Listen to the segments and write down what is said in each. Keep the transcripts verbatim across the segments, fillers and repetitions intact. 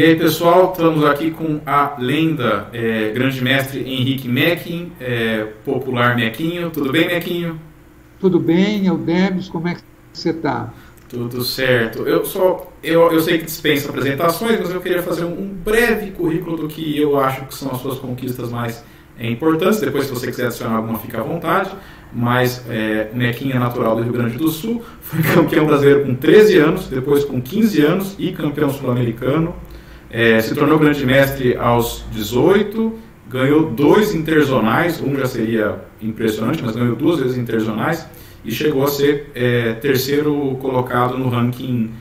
E aí, pessoal, estamos aqui com a lenda, é, grande mestre Henrique Mecking, é, popular Mequinho. Tudo bem, Mequinho? Tudo bem, El Debs, como é que você está? Tudo certo. Eu, só, eu, eu sei que dispensa apresentações, mas eu queria fazer um, um breve currículo do que eu acho que são as suas conquistas mais é, importantes. Depois, se você quiser adicionar alguma, fica à vontade. Mas é, o Mequinho é natural do Rio Grande do Sul, foi campeão brasileiro com treze anos, depois com quinze anos e campeão sul-americano. É, se tornou grande mestre aos dezoito, ganhou dois interzonais, um já seria impressionante, mas ganhou duas vezes interzonais e chegou a ser é, terceiro colocado no ranking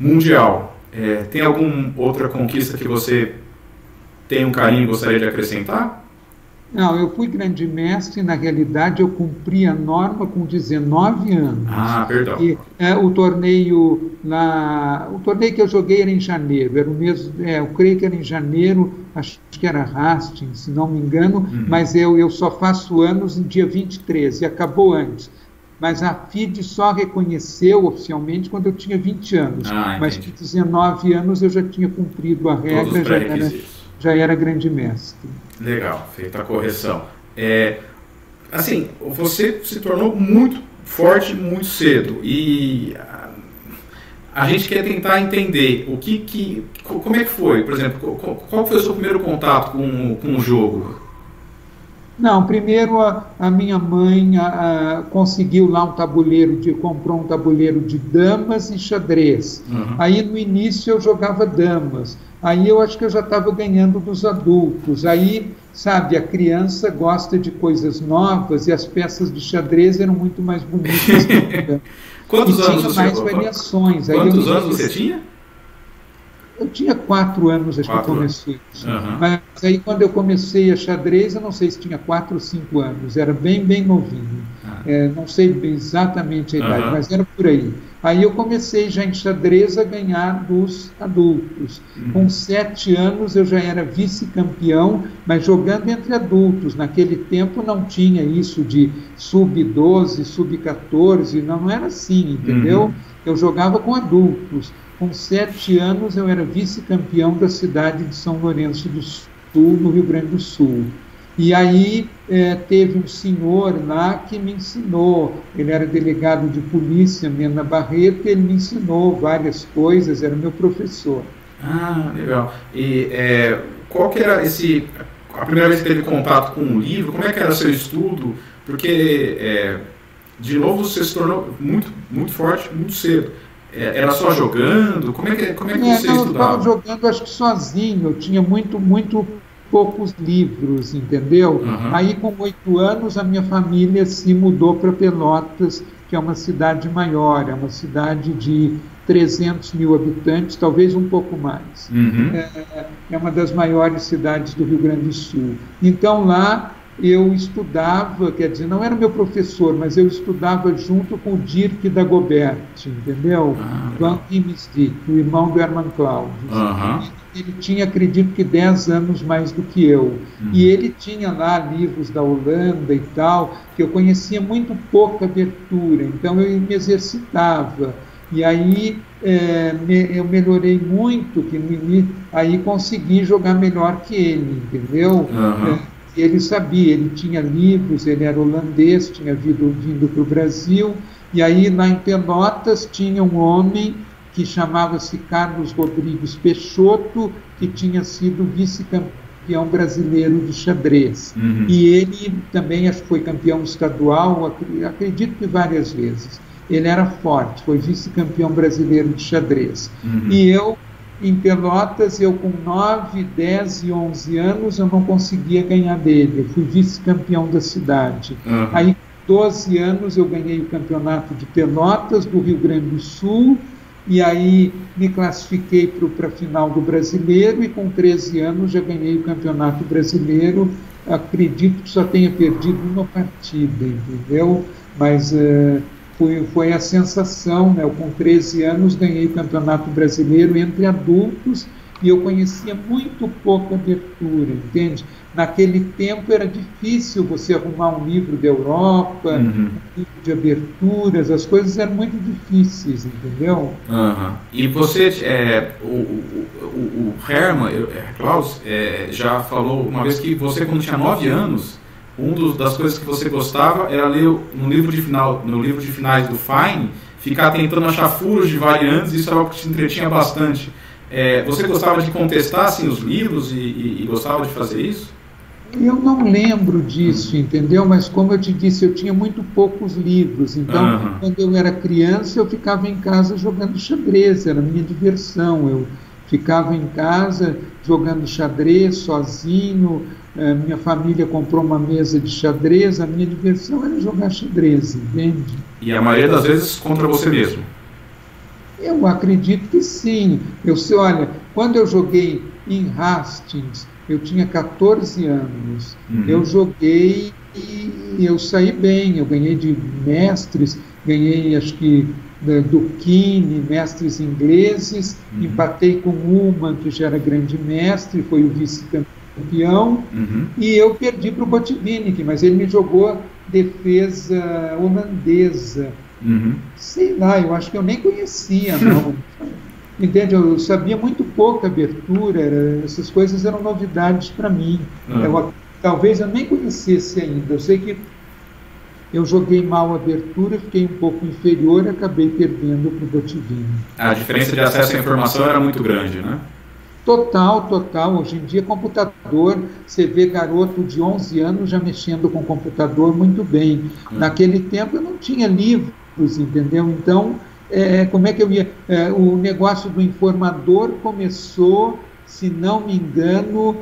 mundial. É, tem alguma outra conquista que você tem um carinho e gostaria de acrescentar? Não, eu fui grande mestre, na realidade eu cumpri a norma com dezenove anos. Ah, perdão. E, é, o torneio lá, o torneio que eu joguei era em janeiro, era o mesmo, é, eu creio que era em janeiro, acho que era Hastings, se não me engano, uhum. mas eu, eu só faço anos em dia vinte e três, e acabou antes. Mas a FIDE só reconheceu oficialmente quando eu tinha vinte anos, ah, mas com dezenove anos eu já tinha cumprido a regra, já era, já era grande mestre. Legal, feita a correção. É, assim, você se tornou muito forte muito cedo e a, a gente quer tentar entender o que, que como é que foi, por exemplo, qual, qual foi o seu primeiro contato com, com o jogo? Não, primeiro a, a minha mãe a, a, conseguiu lá um tabuleiro, de, comprou um tabuleiro de damas e xadrez. Uhum. Aí no início eu jogava damas, aí eu acho que eu já estava ganhando dos adultos. Aí, sabe, a criança gosta de coisas novas e as peças de xadrez eram muito mais bonitas. que Quantos e anos tinha você mais jogou? variações. Quantos aí anos você tinha? Eu tinha quatro anos, acho quatro que eu comecei isso. Uhum. Mas aí quando eu comecei a xadrez, eu não sei se tinha quatro ou cinco anos, era bem, bem novinho. Ah. É, não sei bem exatamente a idade, uhum. mas era por aí. Aí eu comecei já em xadrez a ganhar dos adultos. Uhum. Com sete anos eu já era vice-campeão, mas jogando entre adultos. Naquele tempo não tinha isso de sub doze, sub quatorze, não, não era assim, entendeu? Uhum. Eu jogava com adultos. Com sete anos eu era vice-campeão da cidade de São Lourenço do Sul, no Rio Grande do Sul. E aí é, teve um senhor lá que me ensinou, ele era delegado de polícia, Mena Barreto, ele me ensinou várias coisas, era meu professor. Ah, legal. E é, qual que era esse... A primeira vez que teve contato com um livro, como é que era seu estudo? Porque, é, de novo, você se tornou muito, muito forte, muito cedo. Era só jogando? Como é que, como é que é, você não, estudava? Eu estava jogando, acho que sozinho. Eu tinha muito, muito poucos livros, entendeu? Uhum. Aí, com oito anos, a minha família se mudou para Pelotas, que é uma cidade maior, é uma cidade de trezentos mil habitantes, talvez um pouco mais. Uhum. É, é uma das maiores cidades do Rio Grande do Sul. Então, lá... eu estudava, quer dizer, não era meu professor, mas eu estudava junto com o Dirk da Gobert, entendeu? Ah, do Antimistic, o irmão do Herman Claudio. Uh-huh. Ele tinha, acredito que, dez anos mais do que eu. Uh-huh. E ele tinha lá livros da Holanda e tal, que eu conhecia muito pouca abertura, então eu me exercitava. E aí é, me, eu melhorei muito, que me, aí consegui jogar melhor que ele, entendeu? Uh-huh. É, ele sabia, ele tinha livros, ele era holandês, tinha vindo, vindo para o Brasil, e aí lá em Pelotas tinha um homem que chamava-se Carlos Rodrigues Peixoto, que tinha sido vice-campeão brasileiro de xadrez. Uhum. E ele também, acho que foi campeão estadual, acredito que várias vezes. Ele era forte, foi vice-campeão brasileiro de xadrez. Uhum. E eu... em Pelotas, eu com nove, dez e onze anos, eu não conseguia ganhar dele. Eu fui vice-campeão da cidade. Uhum. Aí, com doze anos, eu ganhei o campeonato de Pelotas, do Rio Grande do Sul, e aí me classifiquei para a final do Brasileiro, e com treze anos já ganhei o campeonato brasileiro. Acredito que só tenha perdido uma partida, entendeu? Mas... Uh... Foi, foi a sensação, né? Eu, com treze anos, ganhei o Campeonato Brasileiro entre adultos e eu conhecia muito pouca abertura, entende? Naquele tempo era difícil você arrumar um livro da Europa, uhum. um livro de aberturas, as coisas eram muito difíceis, entendeu? Uhum. E você, é, o, o, o, o Herman, Klaus, é, já falou uma vez que você, quando tinha nove anos, uma das coisas que você gostava era ler no livro de, final, no livro de finais do Fine, ficar tentando achar furos de variantes, isso era algo que te entretinha bastante. É, você gostava de contestar assim, os livros e, e, e gostava de fazer isso? Eu não lembro disso, entendeu? Mas como eu te disse, eu tinha muito poucos livros. Então, uhum. quando eu era criança, eu ficava em casa jogando xadrez, era a minha diversão. Eu ficava em casa jogando xadrez sozinho, a minha família comprou uma mesa de xadrez, a minha diversão era jogar xadrez, entende? E a maioria das vezes contra você mesmo? Eu acredito que sim. Eu sei, olha, quando eu joguei em Hastings, eu tinha quatorze anos, uhum. eu joguei e eu saí bem, eu ganhei de mestres, ganhei acho que do Kine, mestres ingleses, uhum. empatei com uma que já era grande mestre, foi o vice-campeão, uhum. e eu perdi para o Botvinnik, mas ele me jogou defesa holandesa. Uhum. Sei lá, eu acho que eu nem conhecia, não. Entende? Eu sabia muito pouca abertura, era, essas coisas eram novidades para mim. Uhum. Eu, talvez eu nem conhecesse ainda. Eu sei que eu joguei mal a abertura, fiquei um pouco inferior e acabei perdendo para o Botvinnik. A diferença de acesso à informação era muito grande, né? Total, total. Hoje em dia, computador, você vê garoto de onze anos já mexendo com computador muito bem. Uhum. Naquele tempo eu não tinha livro. Entendeu? Então, é, como é que eu ia... É, o negócio do informador começou, se não me engano,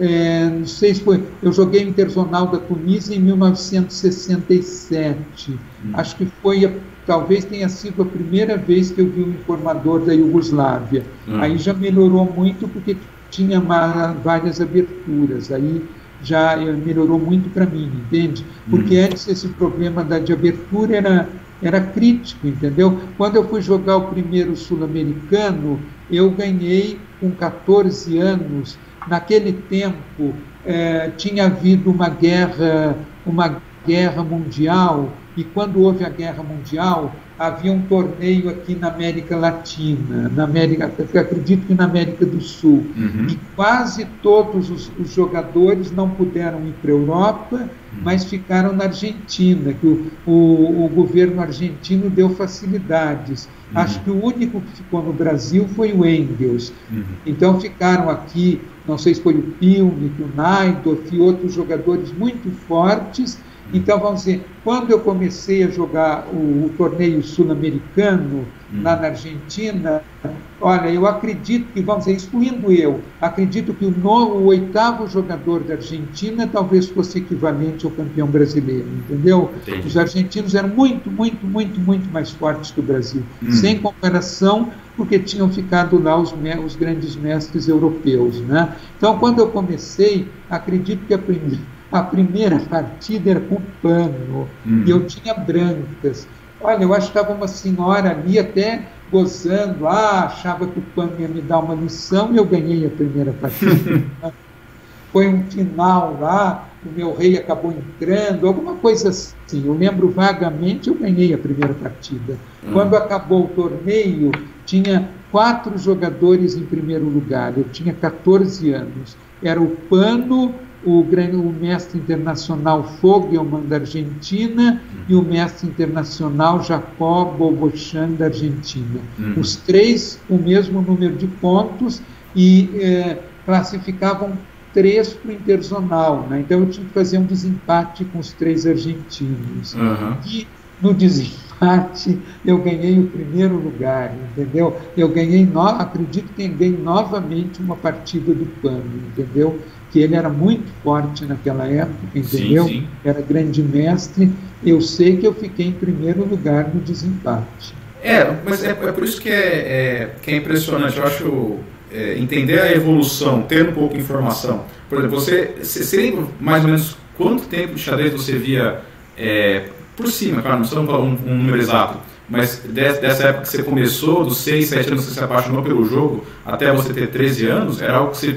é, não sei se foi... Eu joguei o Interzonal da Tunísia em mil novecentos e sessenta e sete. Hum. Acho que foi, a, talvez tenha sido a primeira vez que eu vi o informador da Iugoslávia. Hum. Aí já melhorou muito porque tinha uma, várias aberturas, aí... já melhorou muito para mim, entende? Porque uhum. antes esse problema da, de abertura era, era crítico, entendeu? Quando eu fui jogar o primeiro sul-americano, eu ganhei com quatorze anos. Naquele tempo, eh, tinha havido uma guerra, uma guerra mundial, e quando houve a guerra mundial, havia um torneio aqui na América Latina, na América, acredito que na América do Sul, uhum. e quase todos os, os jogadores não puderam ir para a Europa, uhum. mas ficaram na Argentina, que o, o, o governo argentino deu facilidades. Uhum. Acho que o único que ficou no Brasil foi o Engels. Uhum. Então ficaram aqui, não sei se foi o Pilnik, o Naidorf e outros jogadores muito fortes. Então, vamos dizer, quando eu comecei a jogar o, o torneio sul-americano hum. lá na Argentina, olha, eu acredito que, vamos dizer, excluindo eu, acredito que o, novo, o oitavo jogador da Argentina talvez fosse equivalente ao campeão brasileiro, entendeu? Entendi. Os argentinos eram muito, muito, muito, muito mais fortes que o Brasil, hum. sem comparação, porque tinham ficado lá os, me os grandes mestres europeus, né? Então, quando eu comecei, acredito que aprendi. A primeira partida era com o Pano, uhum. e eu tinha brancas. Olha, eu acho que estava uma senhora ali até gozando, ah, achava que o Pano ia me dar uma lição, e eu ganhei a primeira partida. Foi um final lá, o meu rei acabou entrando, alguma coisa assim. Eu lembro vagamente, eu ganhei a primeira partida. Uhum. Quando acabou o torneio, tinha quatro jogadores em primeiro lugar, eu tinha quatorze anos. Era o Pano... O, o mestre internacional Fogelmann, da Argentina, uhum. e o mestre internacional Jacobo Bolbochán, da Argentina. Uhum. Os três, o mesmo número de pontos, e eh, classificavam três para o Interzonal. Né? Então, eu tinha que fazer um desempate com os três argentinos. Uhum. E no desempate, eu ganhei o primeiro lugar, entendeu? Eu ganhei, no... acredito que ganhei novamente uma partida do Pano, entendeu? Que ele era muito forte naquela época, entendeu? Sim, sim. Era grande mestre. Eu sei que eu fiquei em primeiro lugar no desempate. É, mas é, é por isso que é, é, que é impressionante. Eu acho é, entender a evolução, ter um pouco de informação. Por exemplo, você, você lembra mais ou menos quanto tempo de xadrez você via é, por cima, claro, não estamos falando um, um número exato, Mas dessa época que você começou, dos seis, sete anos que você se apaixonou pelo jogo, até você ter treze anos, era algo que você,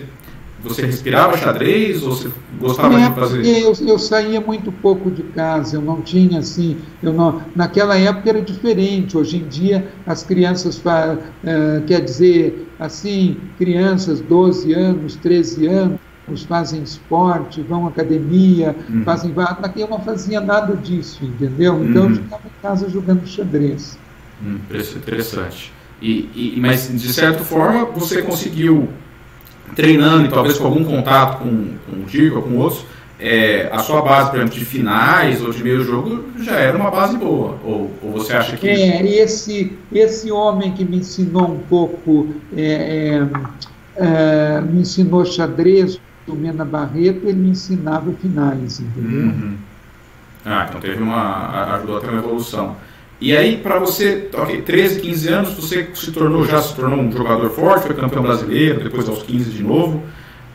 você respirava xadrez ou você gostava é, de fazer? Eu, eu saía muito pouco de casa, eu não tinha assim... Eu não, naquela época era diferente, hoje em dia as crianças, fa, uh, quer dizer, assim, crianças doze anos, treze anos, fazem esporte, vão à academia, uhum. fazem... Naquele eu não fazia nada disso, entendeu? Então uhum. eu ficava em casa jogando xadrez. Hum, interessante. E, e, mas, de certa forma, você conseguiu, treinando e talvez com algum contato com, com o Dirk ou com outros, é, a sua base, por exemplo, de finais ou de meio jogo, já era uma base boa? Ou, ou você acha que... É, esse, esse homem que me ensinou um pouco, é, é, é, me ensinou xadrez, o Mena Barreto, ele me ensinava finais, entendeu? Uhum. Ah, então teve uma... ajudou até uma evolução. E aí, para você, okay, treze, quinze anos, você se tornou, já se tornou um jogador forte, foi campeão brasileiro, depois aos quinze de novo.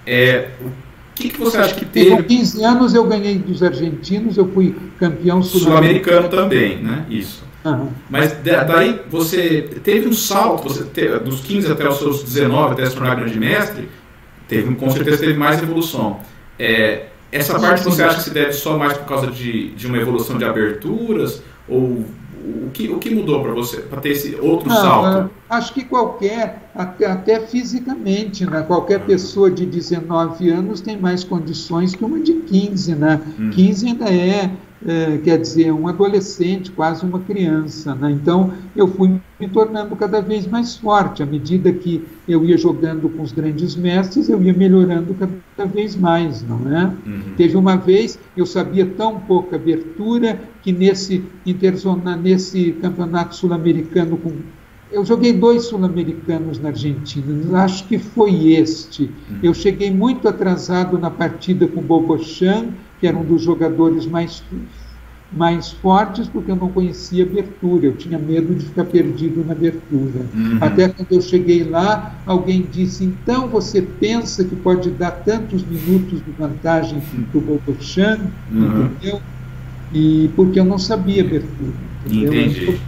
É, o que, que você acha que teve... E com quinze anos eu ganhei dos argentinos, eu fui campeão sul-americano. Sul-americano também, né? Isso. Uhum. Mas daí você teve um salto, você teve, dos quinze até os seus dezenove, até se tornar grande mestre... Teve, com certeza teve mais evolução. É, essa parte você acha que se deve só mais por causa de, de uma evolução de aberturas? Ou o que, o que mudou para você, para ter esse outro Não, salto? Acho que qualquer, até, até fisicamente, né? Qualquer pessoa de dezenove anos tem mais condições que uma de quinze, né? Hum. quinze ainda é, é, quer dizer, um adolescente, quase uma criança, né? Então eu fui me tornando cada vez mais forte. À medida que eu ia jogando com os grandes mestres, eu ia melhorando cada vez mais, não é? Uhum. Teve uma vez, eu sabia tão pouca abertura, que nesse, interzona, nesse campeonato sul-americano, com... eu joguei dois sul-americanos na Argentina, acho que foi este. Uhum. Eu cheguei muito atrasado na partida com o Bolbochán, que era um dos jogadores mais... mais fortes, porque eu não conhecia abertura, eu tinha medo de ficar perdido na abertura. Uhum. Até quando eu cheguei lá, alguém disse, então você pensa que pode dar tantos minutos de vantagem para o Bolbochán, uhum. entendeu? E porque eu não sabia abertura. Entendeu? Entendi.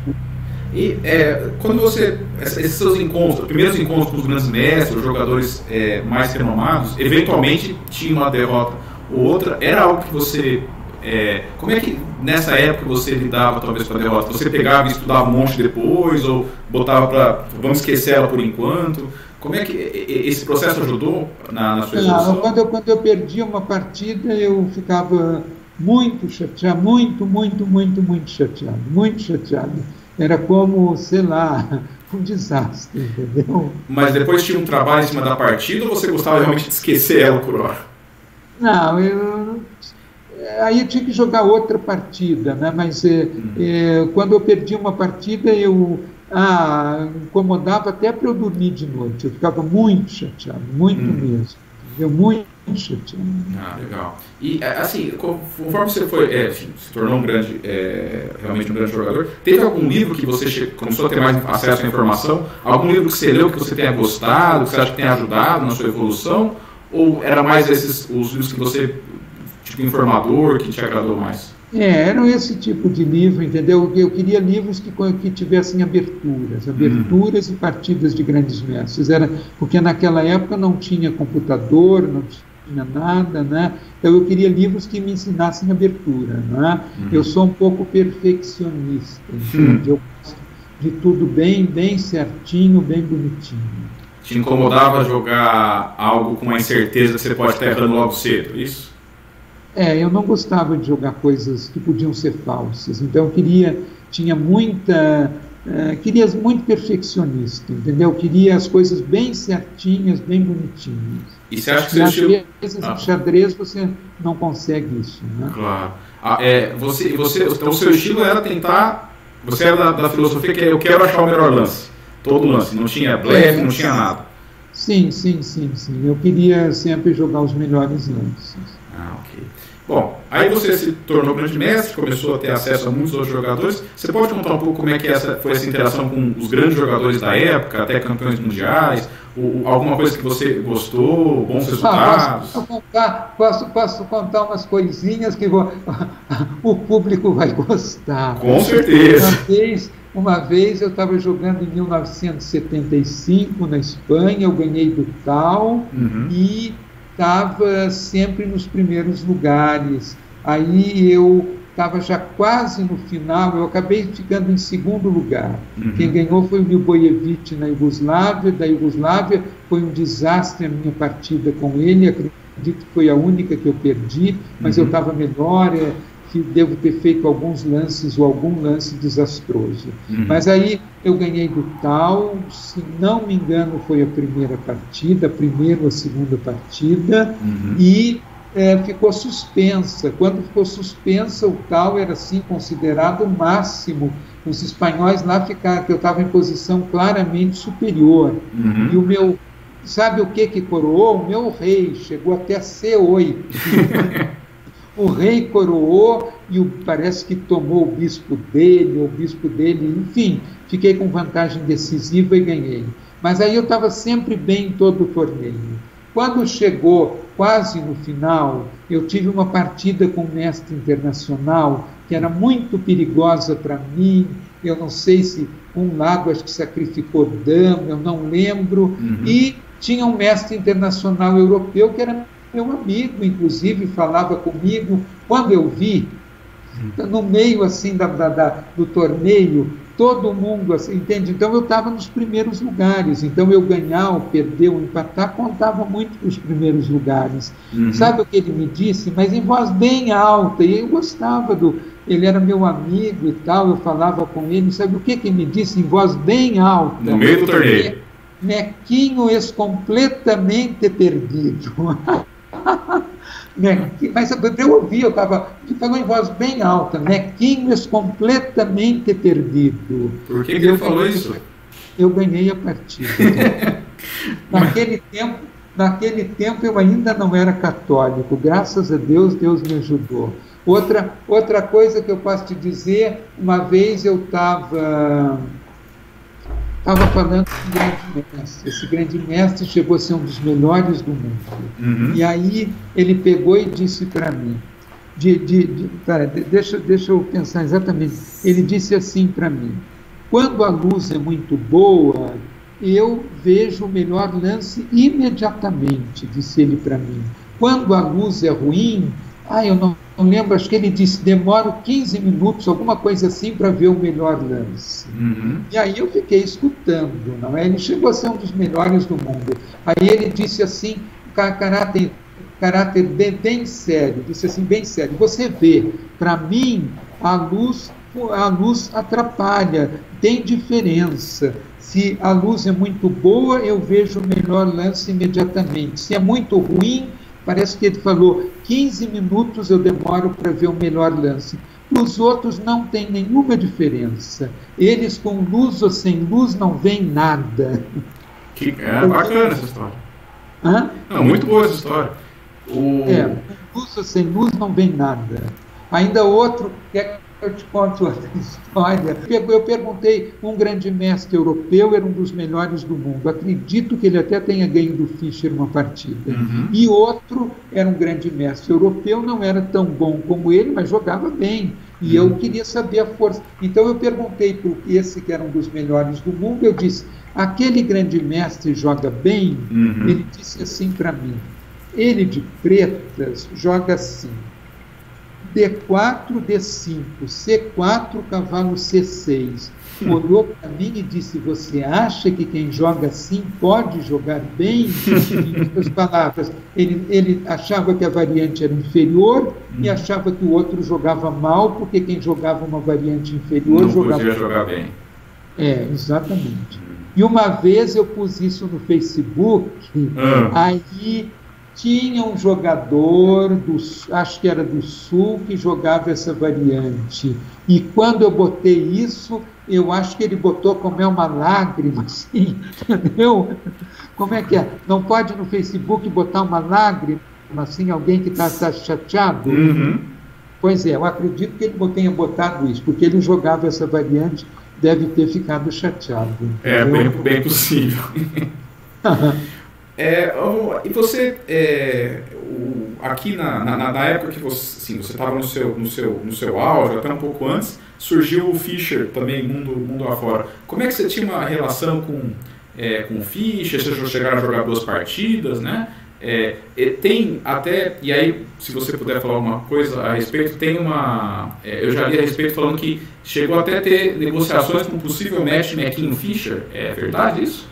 E é, quando você, esses seus encontros, primeiros encontros com os grandes mestres, os jogadores é, mais renomados, eventualmente tinha uma derrota ou outra, era algo que você... É, como é que nessa época você lidava talvez com a derrota? Você pegava e estudava um monte depois, ou botava para vamos esquecer ela por enquanto? Como é que esse processo ajudou na, na sua evolução? Não, quando eu, quando eu perdia uma partida, eu ficava muito chateado, muito, muito, muito, muito chateado, muito chateado. Era como, sei lá, um desastre, entendeu? Mas depois tinha um trabalho em cima da partida, ou você gostava realmente de esquecer ela por hora? Não, eu... Aí eu tinha que jogar outra partida, né? Mas é, uhum. é, quando eu perdi uma partida, eu ah, incomodava até para eu dormir de noite. Eu ficava muito chateado, muito uhum. mesmo. Eu muito chateado. Ah, legal. E assim, conforme você foi, é, se tornou um grande, é, realmente um grande jogador, teve algum livro que você começou a ter mais acesso à informação? Algum livro que você leu que você tenha gostado, que você acha que tenha ajudado na sua evolução? Ou era mais esses os livros que você... tipo informador, que te agradou mais? É, eram esse tipo de livro, entendeu? Eu queria livros que, que tivessem aberturas, aberturas uhum. e partidas de grandes mestres. Era, porque naquela época não tinha computador, não tinha nada, né? Então eu queria livros que me ensinassem abertura, né? Uhum. Eu sou um pouco perfeccionista, uhum. eu gosto de tudo bem, bem certinho, bem bonitinho. Te incomodava jogar algo com a incerteza que você pode estar errando logo cedo, isso? É, eu não gostava de jogar coisas que podiam ser falsas, então eu queria, tinha muita, uh, queria muito perfeccionista, entendeu? Eu queria as coisas bem certinhas, bem bonitinhas. E você acha que você... Xadrez, estilo... ah. no xadrez você não consegue isso, né? Claro. Ah, é, você, você, então o seu estilo era tentar, você era da, da filosofia que eu quero achar o melhor lance, todo lance, não tinha blefe, não tinha nada. Sim, sim, sim, sim, eu queria sempre jogar os melhores lances. Ah, ok. Bom, aí você se tornou grande mestre, começou a ter acesso a muitos outros jogadores. Você pode contar um pouco como é que essa, foi essa interação com os grandes jogadores da época, até campeões mundiais, ou, ou alguma coisa que você gostou, bons resultados? Ah, posso, contar, posso, posso contar umas coisinhas que vou, o público vai gostar. Com certeza. Uma vez, Uma vez eu estava jogando em mil novecentos e setenta e cinco na Espanha, eu ganhei do Cal, uhum. e estava sempre nos primeiros lugares. Aí eu estava já quase no final, eu acabei ficando em segundo lugar. Uhum. Quem ganhou foi o Milbojevich na Iugoslávia, da Iugoslávia foi um desastre a minha partida com ele, acredito que foi a única que eu perdi, mas uhum. eu estava melhor, é, que devo ter feito alguns lances ou algum lance desastroso. Uhum. Mas aí eu ganhei do Tal, se não me engano foi a primeira partida, a primeira ou a segunda partida, uhum. e... É, ficou suspensa. Quando ficou suspensa, o Tal era assim considerado o máximo. Os espanhóis lá ficaram, que eu estava em posição claramente superior. Uhum. E o meu, sabe o que que coroou? O meu rei chegou até C oito. O rei coroou e o, parece que tomou o bispo dele, o bispo dele, enfim, fiquei com vantagem decisiva e ganhei. Mas aí eu estava sempre bem em todo o torneio. Quando chegou quase no final, eu tive uma partida com um mestre internacional que era muito perigosa para mim, eu não sei se um lado acho que sacrificou dama, eu não lembro, uhum. e tinha um mestre internacional europeu que era meu amigo, inclusive falava comigo, quando eu vi, uhum. no meio assim da, da, do torneio, todo mundo, assim, entende? Então eu estava nos primeiros lugares, então eu ganhar, ou perder, ou empatar, contava muito para os primeiros lugares. Uhum. Sabe o que ele me disse? Mas em voz bem alta, e eu gostava do... Ele era meu amigo e tal, eu falava com ele, sabe o que que ele me disse em voz bem alta? No meio do torneio. Mequinho é completamente perdido. Mas eu ouvi, eu estava, ele falou em voz bem alta, Mequinho é completamente perdido. Por que, que ele falou isso? Eu ganhei a partida. Naquele tempo, naquele tempo eu ainda não era católico, graças a Deus, Deus me ajudou. Outra, outra coisa que eu posso te dizer, uma vez eu estava... Estava falando de grande mestre. Esse grande mestre chegou a ser um dos melhores do mundo. Uhum. E aí ele pegou e disse para mim, de, de, de, pera, deixa, deixa eu pensar exatamente, ele disse assim para mim, quando a luz é muito boa, eu vejo o melhor lance imediatamente, disse ele para mim. Quando a luz é ruim, ah, eu não, não lembro, acho que ele disse, demoro quinze minutos, alguma coisa assim, para ver o melhor lance. Uhum. E aí eu fiquei escutando, não é? Ele chegou a ser um dos melhores do mundo. Aí ele disse assim, caráter, caráter bem, bem sério, disse assim, bem sério, você vê, para mim, a luz, a luz atrapalha, tem diferença. Se a luz é muito boa, eu vejo o melhor lance imediatamente. Se é muito ruim, parece que ele falou, quinze minutos eu demoro para ver o melhor lance. Os outros não tem nenhuma diferença. Eles com luz ou sem luz não veem nada. Que, é o bacana luz... essa história. Hã? Não, muito boa essa história. O... É, com luz ou sem luz não vem nada. Ainda outro, quer que eu te conte outra história? Eu perguntei, um grande mestre europeu era um dos melhores do mundo. Acredito que ele até tenha ganho do Fischer uma partida. Uhum. E outro era um grande mestre europeu, não era tão bom como ele, mas jogava bem. E uhum. eu queria saber a força. Então eu perguntei para esse que era um dos melhores do mundo, eu disse, aquele grande mestre joga bem? Uhum. Ele disse assim para mim, ele de pretas joga assim. D quatro, D cinco, C quatro, cavalo C seis. Olhou para mim e disse, você acha que quem joga assim pode jogar bem? Em outras palavras, ele, ele achava que a variante era inferior hum. e achava que o outro jogava mal, porque quem jogava uma variante inferior não jogava podia jogar bem. É, exatamente. Hum. E uma vez eu pus isso no Facebook, hum. aí... Tinha um jogador, do, acho que era do Sul, que jogava essa variante. E quando eu botei isso, eu acho que ele botou como é uma lágrima, assim, entendeu? Como é que é? Não pode no Facebook botar uma lágrima, assim, alguém que está tá chateado? Uhum. Pois é, eu acredito que ele tenha botado isso, porque ele jogava essa variante, deve ter ficado chateado. Entendeu? É, bem, bem possível. É, e você, é, o, aqui na, na, na época que você assim, você estava no seu, no, seu, no seu auge, até um pouco antes, surgiu o Fischer também, mundo, mundo afora. Como é que você tinha uma relação com, é, com o Fischer? Vocês chegaram a jogar duas partidas, né? É, tem até, e aí se você puder falar alguma coisa a respeito, tem uma, é, eu já li a respeito falando que chegou até a ter negociações com o possível match Mequinho Fischer, é verdade isso?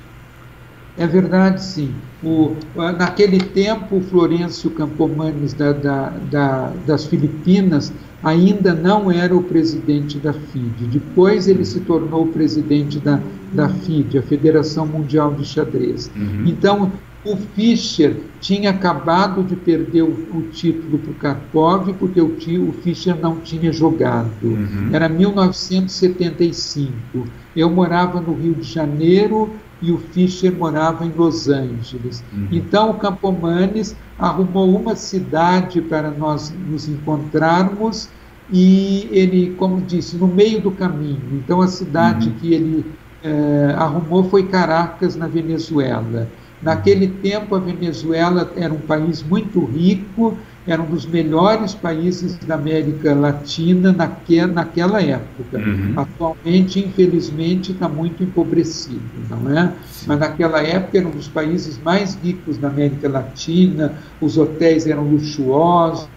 É verdade, sim. O, naquele tempo o Florencio Campomanes da, da, da, das Filipinas ainda não era o presidente da F I D E, depois ele se tornou o presidente da, da F I D E, a Federação Mundial de Xadrez. Uhum. Então o Fischer tinha acabado de perder o, o título para o Karpov, porque o, o Fischer não tinha jogado. Uhum. Era mil novecentos e setenta e cinco. Eu morava no Rio de Janeiro e o Fischer morava em Los Angeles. Uhum. Então o Campomanes arrumou uma cidade para nós nos encontrarmos e ele, como disse, no meio do caminho. Então a cidade uhum. que ele eh, arrumou foi Caracas, na Venezuela. Naquele tempo, a Venezuela era um país muito rico, era um dos melhores países da América Latina naque, naquela época. Uhum. Atualmente, infelizmente, está muito empobrecido, não é? Sim. Mas naquela época era um dos países mais ricos da América Latina, os hotéis eram luxuosos,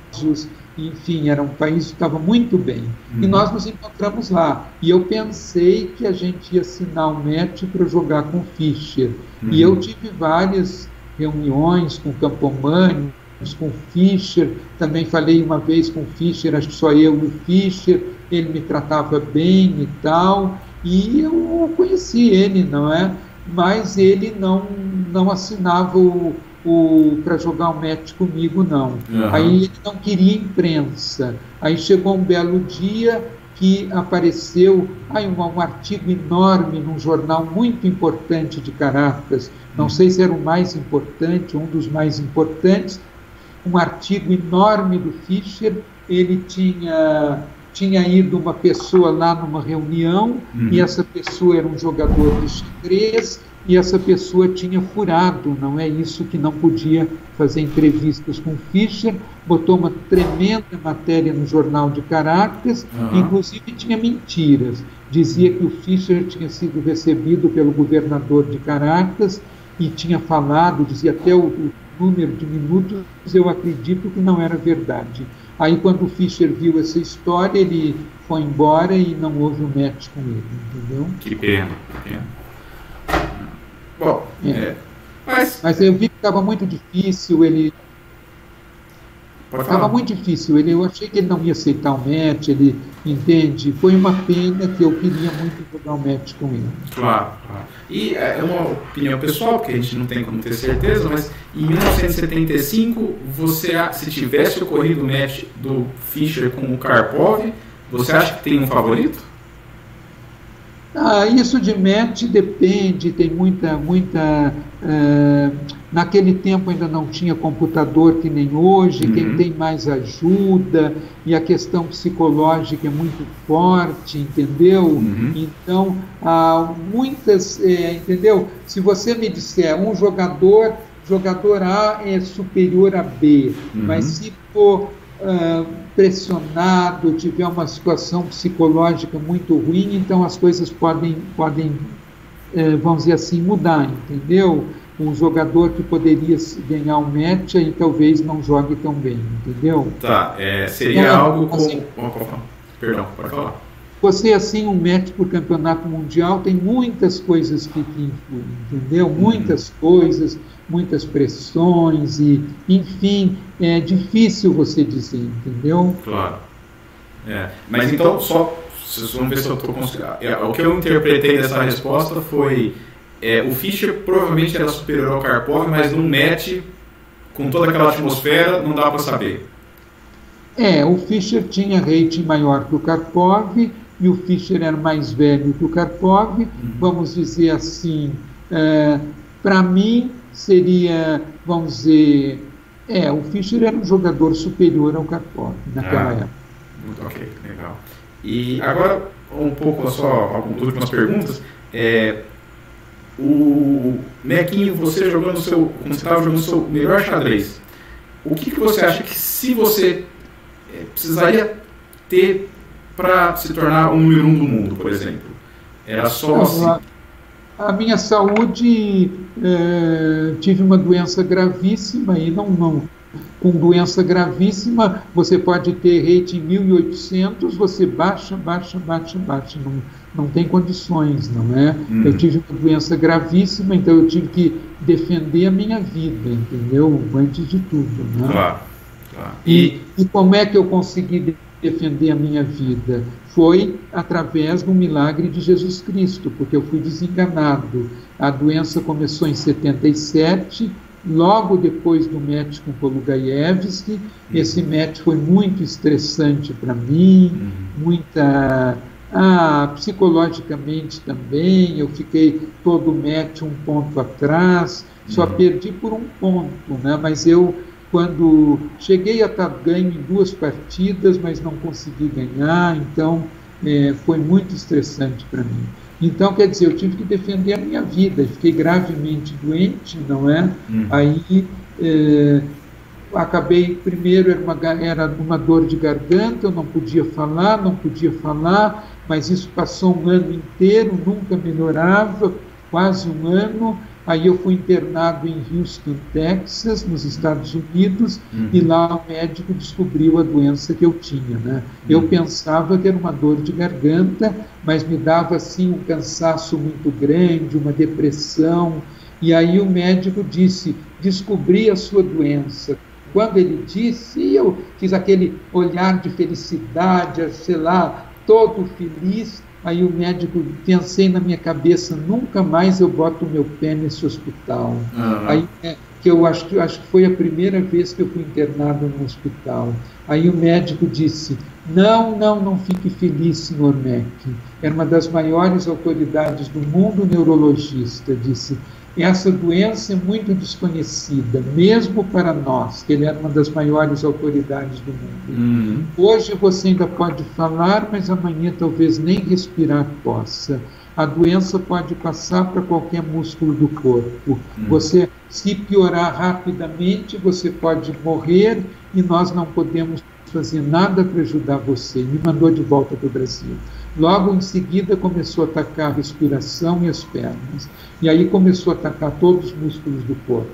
enfim, era um país que estava muito bem. Uhum. E nós nos encontramos lá. E eu pensei que a gente ia assinar um match para jogar com o Fischer. Uhum. E eu tive várias reuniões com o Campomanes, com o Fischer, também falei uma vez com o Fischer, acho que só eu e o Fischer, ele me tratava bem e tal, e eu conheci ele, não é? Mas ele não, não assinava o... para jogar um match comigo, não. Uhum. Aí ele não queria imprensa. Aí chegou um belo dia que apareceu aí um, um artigo enorme num jornal muito importante de Caracas, não uhum. sei se era o mais importante, um dos mais importantes, um artigo enorme do Fischer. Ele tinha, tinha ido uma pessoa lá numa reunião, uhum. e essa pessoa era um jogador de xadrez, e essa pessoa tinha furado, não é isso, que não podia fazer entrevistas com o Fischer, botou uma tremenda matéria no Jornal de Caracas, uhum. inclusive tinha mentiras, dizia que o Fischer tinha sido recebido pelo governador de Caracas e tinha falado, dizia até o, o número de minutos, eu acredito que não era verdade. Aí quando o Fischer viu essa história, ele foi embora e não houve um match com ele, entendeu? Que pena, que pena. Bom, é. É. Mas... mas eu vi que estava muito difícil, ele... Estava muito difícil, ele, eu achei que ele não ia aceitar o match, ele, entende? Foi uma pena, que eu queria muito jogar o match com ele. Claro, claro. E é uma opinião pessoal, porque a gente não tem como ter certeza, mas em mil novecentos e setenta e cinco, você, se tivesse ocorrido o match do Fischer com o Karpov, você acha que tem um favorito? Ah, isso de match depende, tem muita, muita... Uh, naquele tempo ainda não tinha computador que nem hoje, uhum. quem tem mais ajuda, e a questão psicológica é muito forte, entendeu? Uhum. Então, há muitas, é, entendeu? Se você me disser, um jogador, jogador A é superior a B, uhum. mas se for... Uh, pressionado, tiver uma situação psicológica muito ruim, então as coisas podem, podem eh, vamos dizer assim, mudar, entendeu? Um jogador que poderia ganhar um match aí talvez não jogue tão bem, entendeu? Tá, é, seria então, algo assim, como... Perdão, pode falar. Você, assim, um match por campeonato mundial tem muitas coisas que, que influem, entendeu? Uhum. Muitas coisas... muitas pressões e, enfim, é difícil você dizer, entendeu? Claro. É. Mas então, só, vocês vão ver se eu estou conseguindo... É, o que eu interpretei dessa resposta foi... É, o Fischer provavelmente era superior ao Karpov, mas num match, com toda aquela atmosfera, não dá para saber. É, o Fischer tinha rating maior que o Karpov, e o Fischer era mais velho que o Karpov, uhum. vamos dizer assim, é, para mim... seria, vamos dizer, é, o Fischer era um jogador superior ao Karpov naquela ah, época. Ok, legal. E agora, um pouco só, algumas últimas perguntas. É, o Mequinho, você jogando o seu, como você estava jogando o seu melhor xadrez, o que, que você acha que se você é, precisaria ter para se tornar o número um do mundo, por exemplo? Era só assim? A minha saúde, é, tive uma doença gravíssima e não, não. Com doença gravíssima, você pode ter rate mil e oitocentos, você baixa, baixa, baixa, baixa, não, não tem condições, não é? Hum. Eu tive uma doença gravíssima, então eu tive que defender a minha vida, entendeu? Antes de tudo, né? Claro, claro. E, e como é que eu consegui defender a minha vida? Foi através do milagre de Jesus Cristo, porque eu fui desenganado. A doença começou em setenta e sete, logo depois do match com Polugaevski. Uhum. Esse match foi muito estressante para mim, uhum. muita, ah, psicologicamente também, eu fiquei todo match um ponto atrás, uhum. só perdi por um ponto, né? Mas eu, quando cheguei a estar ganho em duas partidas, mas não consegui ganhar, então é, foi muito estressante para mim. Então, quer dizer, eu tive que defender a minha vida, fiquei gravemente doente, não é? Uhum. Aí, é, acabei, primeiro era uma, era uma dor de garganta, eu não podia falar, não podia falar, mas isso passou um ano inteiro, nunca melhorava, quase um ano. Aí eu fui internado em Houston, Texas, nos Estados Unidos, uhum. e lá o médico descobriu a doença que eu tinha, né? Uhum. Eu pensava que era uma dor de garganta, mas me dava assim um cansaço muito grande, uma depressão. E aí o médico disse, descobri a sua doença. Quando ele disse, e eu fiz aquele olhar de felicidade, sei lá, todo feliz. Aí o médico, pensei na minha cabeça, nunca mais eu boto o meu pé nesse hospital. Uhum. Aí, é, que eu acho que acho que foi a primeira vez que eu fui internado no hospital. Aí o médico disse, não, não, não fique feliz, senhor Mecking. Era uma das maiores autoridades do mundo, neurologista, disse, essa doença é muito desconhecida, mesmo para nós, que ele era uma das maiores autoridades do mundo. Uhum. Hoje você ainda pode falar, mas amanhã talvez nem respirar possa. A doença pode passar para qualquer músculo do corpo. Uhum. Você, se piorar rapidamente, você pode morrer e nós não podemos fazer nada para ajudar você. Me mandou de volta para o Brasil. Logo em seguida começou a atacar a respiração e as pernas. E aí começou a atacar todos os músculos do corpo.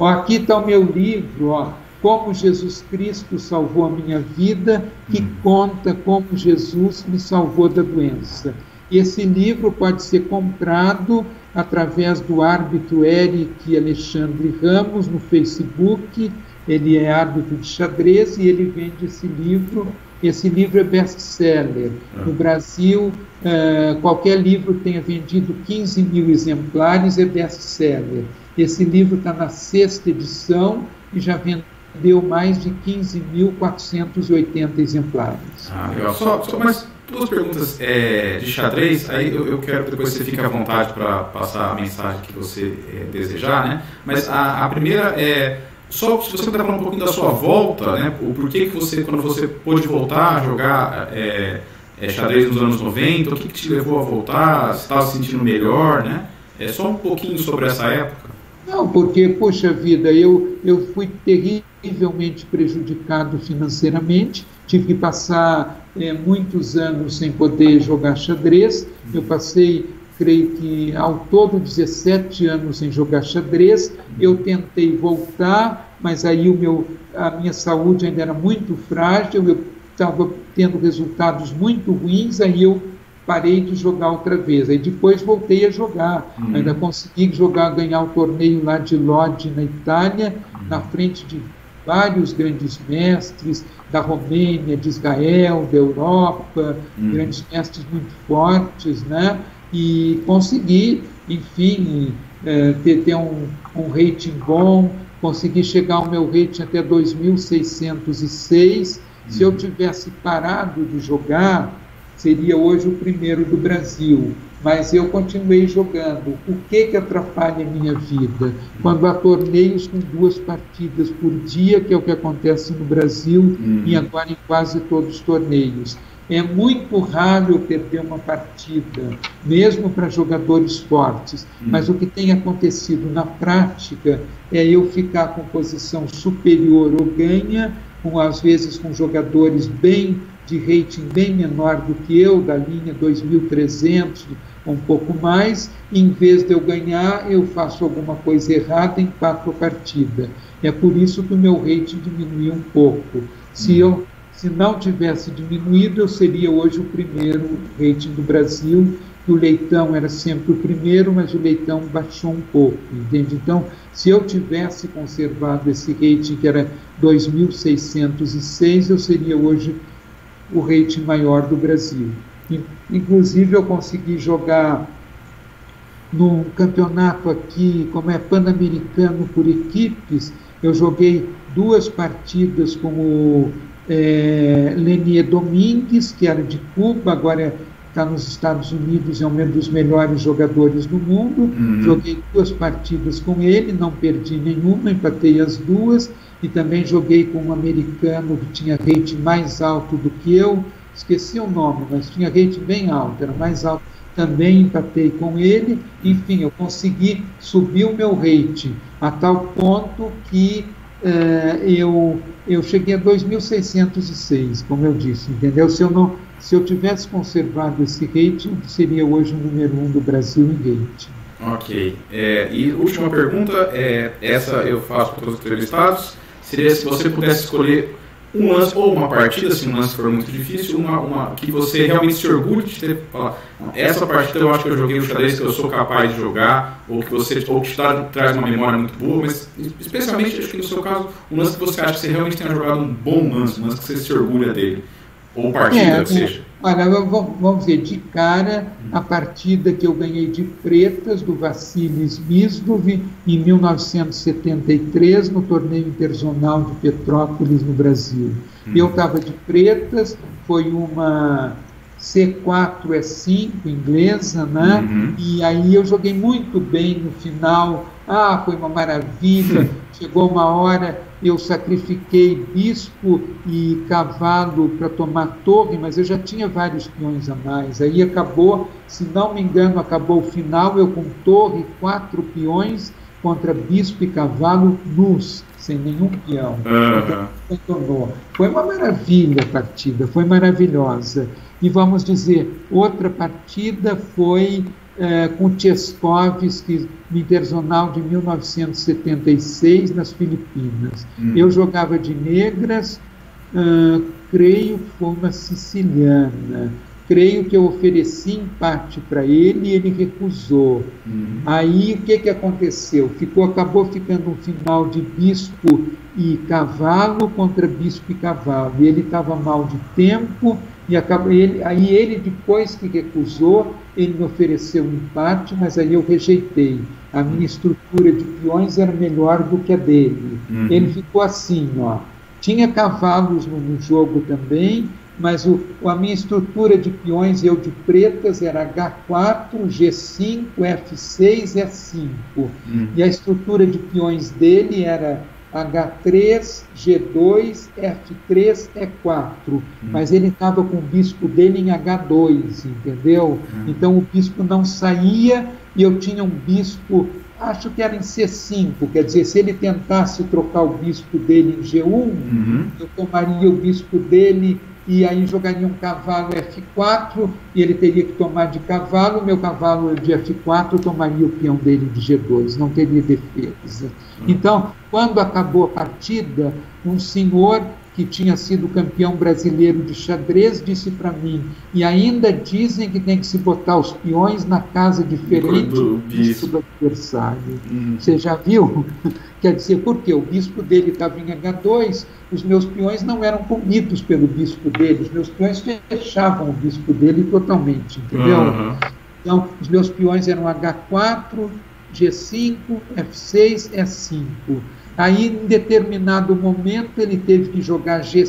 Ó, aqui está o meu livro, ó, Como Jesus Cristo Salvou a Minha Vida, que hum. conta como Jesus me salvou da doença. Esse livro pode ser comprado através do árbitro Eric Alexandre Ramos no Facebook. Ele é árbitro de xadrez e ele vende esse livro. Esse livro é best-seller. Ah. No Brasil, uh, qualquer livro tenha vendido quinze mil exemplares é best-seller. Esse livro está na sexta edição e já vendeu mais de quinze mil quatrocentos e oitenta exemplares. Ah, legal. Só, só mais duas perguntas é, de xadrez. Aí eu, eu quero que depois você fique à vontade para passar a mensagem que você é, desejar, né? Mas a, a primeira é... Só se você puder falar um pouquinho da sua volta, né? O porquê que você, quando você pôde voltar a jogar é, é, xadrez nos anos noventa, o que, que te levou a voltar, se estava se sentindo melhor, né? É só um pouquinho sobre essa época. Não, porque, poxa vida, eu, eu fui terrivelmente prejudicado financeiramente, tive que passar é, muitos anos sem poder jogar xadrez, eu passei... creio que ao todo dezessete anos sem jogar xadrez, eu tentei voltar, mas aí o meu, a minha saúde ainda era muito frágil, eu estava tendo resultados muito ruins, aí eu parei de jogar outra vez, aí depois voltei a jogar, uhum. ainda consegui jogar, ganhar o torneio lá de Lodi, na Itália, uhum. na frente de vários grandes mestres da Romênia, de Israel, da Europa, uhum. grandes mestres muito fortes, né? E consegui, enfim, é, ter, ter um, um rating bom, consegui chegar ao meu rating até dois mil seiscentos e seis. Uhum. Se eu tivesse parado de jogar, seria hoje o primeiro do Brasil. Mas eu continuei jogando. O que, que atrapalha a minha vida? Quando há torneios com duas partidas por dia, que é o que acontece no Brasil, uhum. e agora em quase todos os torneios. É muito raro eu perder uma partida, mesmo para jogadores fortes, mas o que tem acontecido na prática é eu ficar com posição superior ou ganha, com, às vezes com jogadores bem de rating bem menor do que eu, da linha dois mil e trezentos, um pouco mais, em vez de eu ganhar, eu faço alguma coisa errada em quatro partidas. É por isso que o meu rating diminuiu um pouco. Se eu Se não tivesse diminuído, eu seria hoje o primeiro rating do Brasil. O Leitão era sempre o primeiro, mas o Leitão baixou um pouco, entende? Então, se eu tivesse conservado esse rating, que era dois mil seiscentos e seis, eu seria hoje o rating maior do Brasil. Inclusive, eu consegui jogar num campeonato aqui, como é pan-americano por equipes, eu joguei duas partidas com o... É, Lenier Domingues, que era de Cuba, agora está nos Estados Unidos, é um dos melhores jogadores do mundo. Uhum. Joguei duas partidas com ele, não perdi nenhuma, empatei as duas, e também joguei com um americano que tinha rating mais alto do que eu, esqueci o nome, mas tinha rating bem alto, era mais alto, também empatei com ele. Enfim, eu consegui subir o meu rating a tal ponto que Uh, eu, eu cheguei a dois mil seiscentos e seis, como eu disse, entendeu? Se eu, não, se eu tivesse conservado esse rating, seria hoje o número um do Brasil em rating. Ok. É, e última pergunta, é, essa eu faço para todos os entrevistados, seria se você pudesse escolher um lance ou uma partida, se um lance for muito difícil, uma, uma que você realmente se orgulhe de ter falado, essa partida eu acho que eu joguei o xadrez que eu sou capaz de jogar, ou que você ou que tra traz uma memória muito boa, mas especialmente acho que no seu caso, um lance que você acha que você realmente tenha jogado um bom lance, um lance que você se orgulha dele, ou partida, é, que seja. Olha, vamos ver, de cara, a partida que eu ganhei de pretas do Vassily Smizdov em mil novecentos e setenta e três, no torneio interzonal de Petrópolis, no Brasil. Hum. Eu estava de pretas, foi uma C quatro E cinco inglesa, né? Uhum. E aí eu joguei muito bem no final, ah, foi uma maravilha, chegou uma hora... Eu sacrifiquei bispo e cavalo para tomar torre, mas eu já tinha vários peões a mais. Aí acabou, se não me engano, acabou o final, eu com torre, quatro peões contra bispo e cavalo nus, sem nenhum peão. Uhum. Foi uma maravilha a partida, foi maravilhosa. E vamos dizer, outra partida foi... É, com Tcheskovski no interzonal de mil novecentos e setenta e seis, nas Filipinas. Hum. Eu jogava de negras, uh, creio que foi uma siciliana. Creio que eu ofereci empate para ele e ele recusou. Hum. Aí, o que, que aconteceu? Ficou, acabou ficando um final de bispo e cavalo contra bispo e cavalo. E ele estava mal de tempo... E acabou, ele, aí ele, depois que recusou, ele me ofereceu um empate, mas aí eu rejeitei. A minha estrutura de peões era melhor do que a dele. Uhum. Ele ficou assim, ó. Tinha cavalos no, no jogo também, mas o, a minha estrutura de peões, eu de pretas, era H quatro, G cinco, F seis, E cinco. Uhum. E a estrutura de peões dele era... H três, G dois, F três, E quatro. Hum. Mas ele estava com o bispo dele em H dois, entendeu? Hum. Então o bispo não saía e eu tinha um bispo, acho que era em C cinco, quer dizer, se ele tentasse trocar o bispo dele em G um, uhum. eu tomaria o bispo dele e aí jogaria um cavalo F quatro e ele teria que tomar de cavalo, meu cavalo de F quatro tomaria o peão dele de G dois, não teria defesa. Uhum. Então, quando acabou a partida, um senhor que tinha sido campeão brasileiro de xadrez disse para mim, e ainda dizem que tem que se botar os peões na casa diferente do bispo do adversário. Hum. Você já viu? Quer dizer, porque o bispo dele estava em H dois, os meus peões não eram comidos pelo bispo dele, os meus peões fechavam o bispo dele totalmente, entendeu? Uhum. Então, os meus peões eram H quatro, G cinco, F seis, E cinco. Aí, em determinado momento, ele teve que jogar G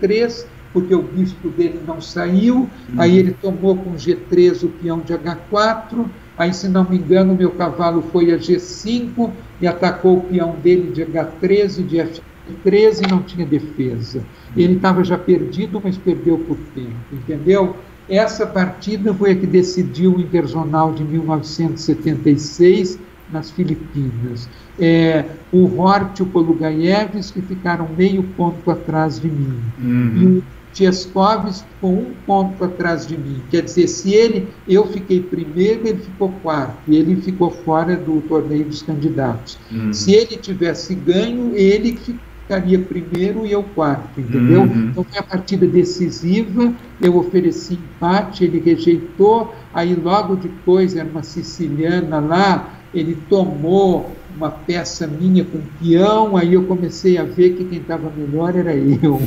três, porque o bispo dele não saiu, uhum. aí ele tomou com G três o peão de H quatro, aí, se não me engano, meu cavalo foi a G cinco e atacou o peão dele de H treze, de F três, preso e não tinha defesa. Ele estava já perdido, mas perdeu por tempo, entendeu? Essa partida foi a que decidiu o Internacional de mil novecentos e setenta e seis nas Filipinas. É, o Hort e o Polugayeves, que ficaram meio ponto atrás de mim. Uhum. E o Tieskov ficou um ponto atrás de mim. Quer dizer, se ele, eu fiquei primeiro, ele ficou quarto. E ele ficou fora do torneio dos candidatos. Uhum. Se ele tivesse ganho, ele ficaria primeiro e eu quarto, entendeu? Uhum. Então foi a partida decisiva, eu ofereci empate, ele rejeitou, aí logo depois era uma siciliana lá, ele tomou uma peça minha com peão, aí eu comecei a ver que quem estava melhor era eu.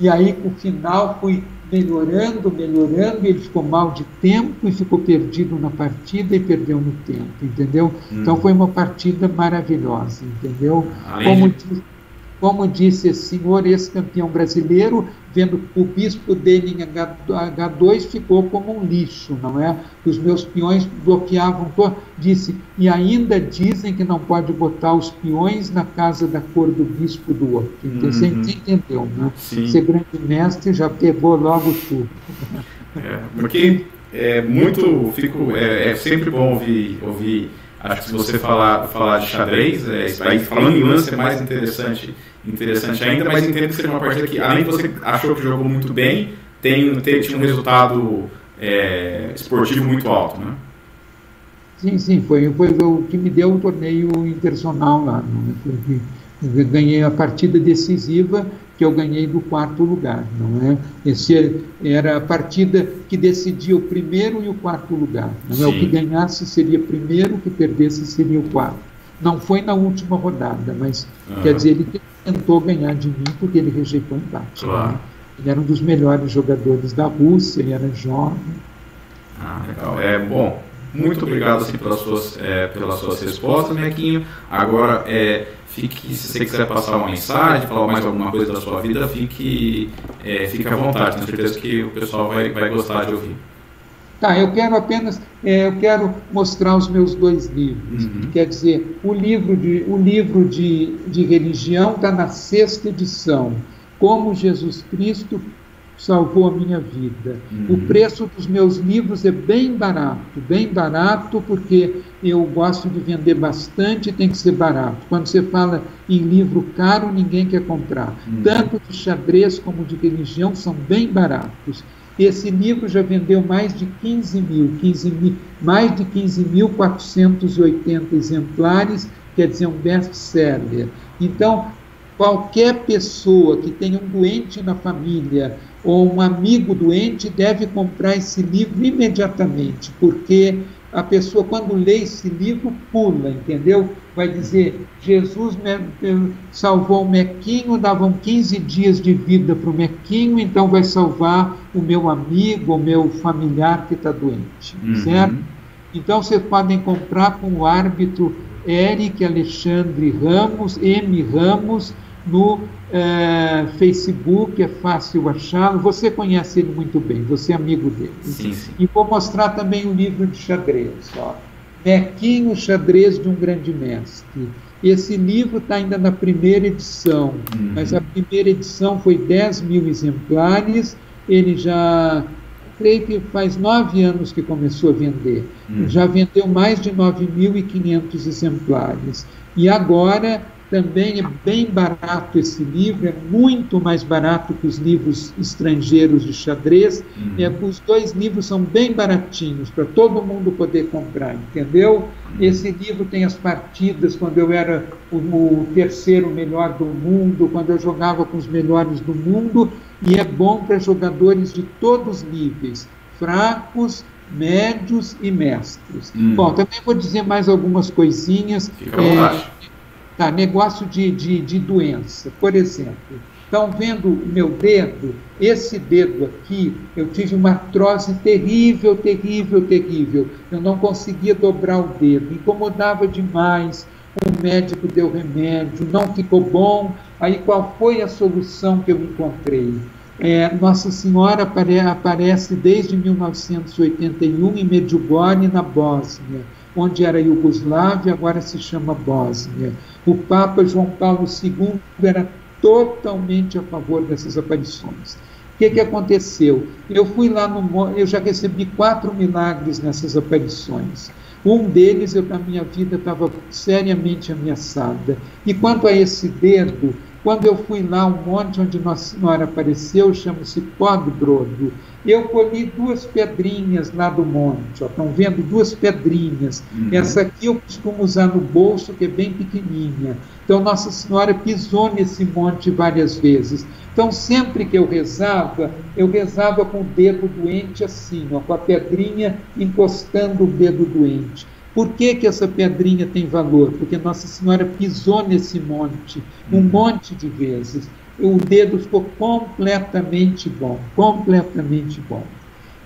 E aí, com o final, fui melhorando, melhorando, ele ficou mal de tempo e ficou perdido na partida e perdeu no tempo, entendeu? Hum. Então, foi uma partida maravilhosa, entendeu? Como, como disse esse senhor, esse campeão brasileiro, vendo o bispo dele em agá dois ficou como um lixo, não é? Os meus peões bloqueavam, disse, e ainda dizem que não pode botar os peões na casa da cor do bispo do outro. Então, uhum. Você entendeu, né? Sim. Esse grande mestre já pegou logo tudo. É, porque é muito, fico, é, é sempre bom ouvir, ouvir, acho que se você falar, falar de xadrez, é, vai, falando em lance é mais interessante, interessante ainda, mas entendo que seja uma partida que, além de você achou que jogou muito bem, tem, tem, tinha um resultado é, esportivo muito alto, né? Sim, sim, foi, foi o que me deu o torneio internacional lá, né? Foi, eu ganhei a partida decisiva, que eu ganhei do quarto lugar, não é? Esse era a partida que decidia o primeiro e o quarto lugar, não é? O que ganhasse seria primeiro, o que perdesse seria o quarto. Não foi na última rodada, mas, uhum. Quer dizer, ele tentou ganhar de mim porque ele rejeitou o empate. Claro. Né? Ele era um dos melhores jogadores da Rússia, ele era jovem. Ah, legal. É, bom, muito obrigado assim, pelas, suas, é, pelas suas respostas, Mequinho. Agora, é... Fique, se você quiser passar uma mensagem, falar mais alguma coisa da sua vida, fique, é, fique à vontade, tenho certeza que o pessoal vai, vai gostar de ouvir. Tá, eu quero apenas, é, eu quero mostrar os meus dois livros, uhum. Quer dizer, o livro de, o livro de, de religião está na sexta edição, Como Jesus Cristo Salvou a Minha Vida. Uhum. O preço dos meus livros é bem barato, bem barato, porque eu gosto de vender bastante e tem que ser barato. Quando você fala em livro caro, ninguém quer comprar. Uhum. Tanto de xadrez como de religião são bem baratos. Esse livro já vendeu mais de quinze mil, quinze mil, mais de quinze mil quatrocentos e oitenta exemplares, quer dizer, um best-seller. Então, qualquer pessoa que tenha um doente na família ou um amigo doente deve comprar esse livro imediatamente, porque a pessoa, quando lê esse livro, pula, entendeu? Vai dizer, Jesus salvou o Mequinho, davam quinze dias de vida para o Mequinho, então vai salvar o meu amigo, o meu familiar que está doente, uhum. Certo? Então, vocês podem comprar com o árbitro Eric Alexandre Ramos, M. Ramos, no é, Facebook, é fácil achá-lo. Você conhece ele muito bem, você é amigo dele. Sim, sim. E vou mostrar também um livro de xadrez, ó. Mequinho, Xadrez de um Grande Mestre. Esse livro está ainda na primeira edição, uhum. Mas a primeira edição foi dez mil exemplares, ele já... creio que faz nove anos que começou a vender. Hum. Já vendeu mais de nove mil e quinhentos exemplares. E agora também é bem barato esse livro, é muito mais barato que os livros estrangeiros de xadrez. Hum. É, os dois livros são bem baratinhos, para todo mundo poder comprar, entendeu? Hum. Esse livro tem as partidas, quando eu era o, o terceiro melhor do mundo, quando eu jogava com os melhores do mundo... E é bom para jogadores de todos os níveis, fracos, médios e mestres. Hum. Bom, também vou dizer mais algumas coisinhas. Fica é, tá, negócio de, de, de doença, por exemplo. Estão vendo o meu dedo? Esse dedo aqui, eu tive uma artrose terrível, terrível, terrível. Eu não conseguia dobrar o dedo, incomodava demais. O médico deu remédio, não ficou bom. Aí qual foi a solução que eu encontrei? É, Nossa Senhora apare aparece desde mil novecentos e oitenta e um em Medjugorje, na Bósnia. onde era Iugoslávia, agora se chama Bósnia. O Papa João Paulo segundo era totalmente a favor dessas aparições. O que, que aconteceu? Eu fui lá no... Eu já recebi quatro milagres nessas aparições. Um deles, eu, na minha vida, estava seriamente ameaçada. E quanto a esse dedo, quando eu fui lá, um monte onde Nossa Senhora apareceu, chama-se Podbrodo, eu colhi duas pedrinhas lá do monte. Ó, estão vendo? Duas pedrinhas. Uhum. Essa aqui eu costumo usar no bolso, que é bem pequenininha. Então, Nossa Senhora pisou nesse monte várias vezes. Então, sempre que eu rezava, eu rezava com o dedo doente assim, ó, com a pedrinha encostando o dedo doente. Por que que essa pedrinha tem valor? Porque Nossa Senhora pisou nesse monte, um monte de vezes. O dedo ficou completamente bom, completamente bom.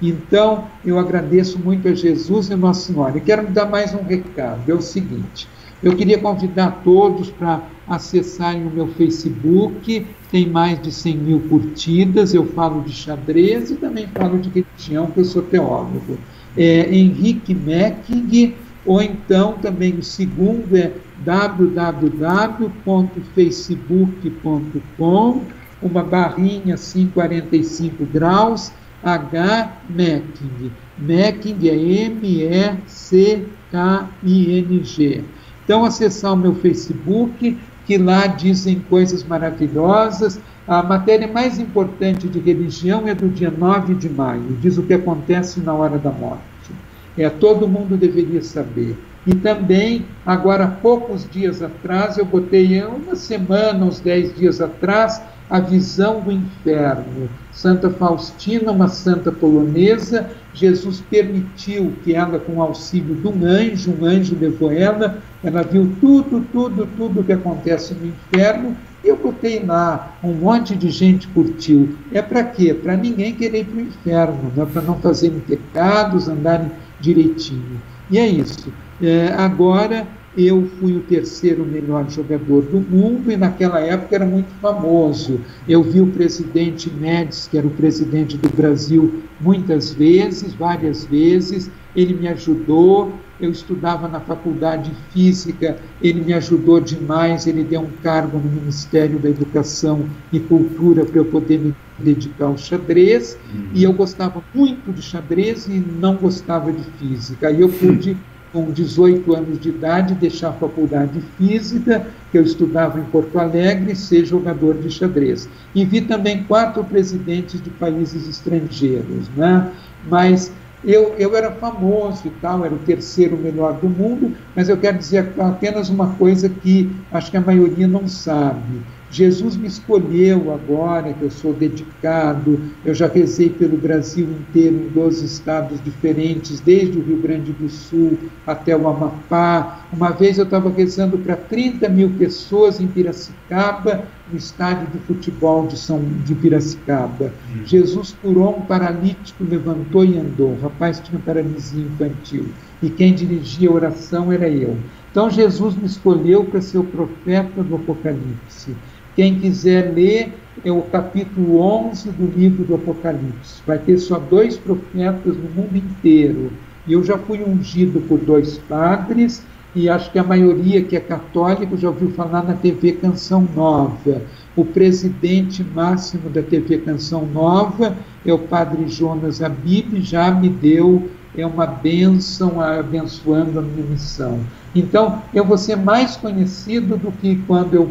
Então, eu agradeço muito a Jesus e Nossa Senhora. E quero dar mais um recado, é o seguinte... Eu queria convidar todos para acessarem o meu Facebook, tem mais de cem mil curtidas, eu falo de xadrez e também falo de religião, porque eu sou teólogo. É Henrique Mecking, ou então também o segundo é w w w ponto facebook ponto com, uma barrinha assim, quarenta e cinco graus, H Mecking. Mecking é M E C K I N G. Então, acessar o meu Facebook, que lá dizem coisas maravilhosas. A matéria mais importante de religião é do dia nove de maio, diz o que acontece na hora da morte. É, todo mundo deveria saber. E também, agora, poucos dias atrás, eu botei uma semana, uns dez dias atrás, A Visão do Inferno. Santa Faustina, uma santa polonesa, Jesus permitiu que ela, com o auxílio de um anjo, um anjo levou ela, ela viu tudo, tudo, tudo que acontece no inferno, e eu botei lá, um monte de gente curtiu. É para quê? Para ninguém querer ir para o inferno, né? Para não fazerem pecados, andarem direitinho. E é isso. É, agora... Eu fui o terceiro melhor jogador do mundo e naquela época era muito famoso. Eu vi o presidente Médici, que era o presidente do Brasil, muitas vezes, várias vezes. Ele me ajudou, eu estudava na faculdade de física, ele me ajudou demais, ele deu um cargo no Ministério da Educação e Cultura para eu poder me dedicar ao xadrez. Uhum. E eu gostava muito de xadrez e não gostava de física. Aí eu pude... com dezoito anos de idade, deixar a faculdade de física, que eu estudava em Porto Alegre, e ser jogador de xadrez. E vi também quatro presidentes de países estrangeiros, né? Mas eu, eu era famoso e tal, era o terceiro melhor do mundo, mas eu quero dizer apenas uma coisa que acho que a maioria não sabe. Jesus me escolheu agora, que eu sou dedicado, eu já rezei pelo Brasil inteiro, em doze estados diferentes, desde o Rio Grande do Sul até o Amapá. Uma vez eu estava rezando para trinta mil pessoas em Piracicaba, no estádio de futebol de, São, de Piracicaba. Hum. Jesus curou um paralítico, levantou e andou. O rapaz tinha paralisia infantil. E quem dirigia a oração era eu. Então Jesus me escolheu para ser o profeta do Apocalipse. Quem quiser ler, é o capítulo onze do livro do Apocalipse. Vai ter só dois profetas no mundo inteiro. E eu já fui ungido por dois padres, e acho que a maioria que é católico já ouviu falar na T V Canção Nova. O presidente máximo da T V Canção Nova é o padre Jonas Habib, já me deu... é uma bênção abençoando a minha missão. Então, eu vou ser mais conhecido do que quando eu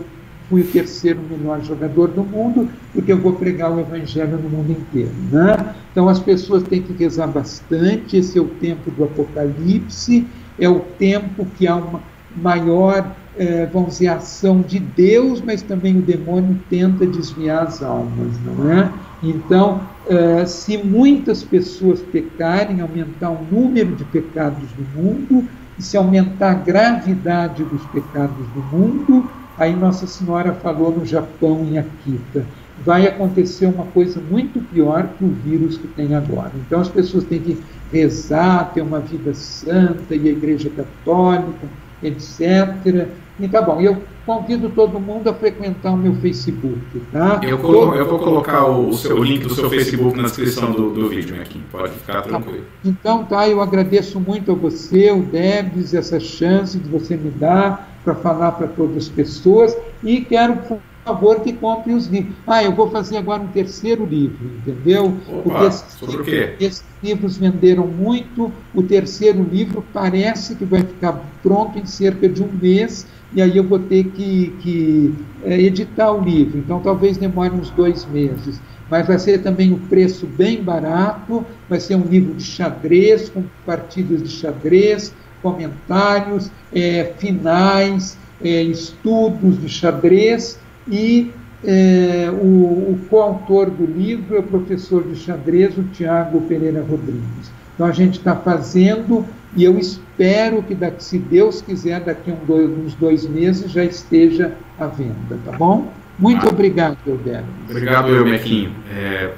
fui o terceiro melhor jogador do mundo, porque eu vou pregar o Evangelho no mundo inteiro, né? Então, as pessoas têm que rezar bastante, esse é o tempo do Apocalipse, é o tempo que há uma maior, é, vamos dizer, ação de Deus, mas também o demônio tenta desviar as almas, não é? Então, uh, se muitas pessoas pecarem, aumentar o número de pecados do mundo, e se aumentar a gravidade dos pecados do mundo, aí Nossa Senhora falou no Japão, em Akita, vai acontecer uma coisa muito pior que o vírus que tem agora. Então, as pessoas têm que rezar, ter uma vida santa, e a Igreja Católica, etcétera, E tá bom, eu convido todo mundo a frequentar o meu Facebook, tá? Eu, colo eu vou colocar o, seu, o link do seu Facebook na descrição do, do vídeo, aqui. Pode ficar tranquilo. Tá. Então, tá, eu agradeço muito a você, o Debs, essa chance que você me dá para falar para todas as pessoas, e quero, por favor, que compre os livros. Ah, eu vou fazer agora um terceiro livro, entendeu? Opa, porque esses, sobre o quê? Esses livros venderam muito, o terceiro livro parece que vai ficar pronto em cerca de um mês, e aí eu vou ter que, que é, editar o livro, então talvez demore uns dois meses, mas vai ser também um preço bem barato, vai ser um livro de xadrez, com partidas de xadrez, comentários, é, finais, é, estudos de xadrez, e é, o, o coautor do livro é o professor de xadrez, o Tiago Pereira Rodrigues. Então a gente está fazendo, e eu espero que, daqui, se Deus quiser, daqui um, dois, uns dois meses já esteja à venda, tá bom? Muito ah. obrigado, Alberto. Obrigado, eu, Mequinho. É,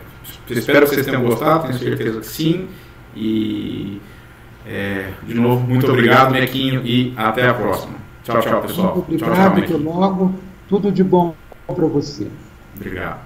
espero que vocês tenham gostado, tenho certeza que sim. E, é, de novo, muito obrigado, Mequinho, e até a próxima. Tchau, tchau, pessoal. Muito obrigado, tchau, tchau, até logo. Tudo de bom para você. Obrigado.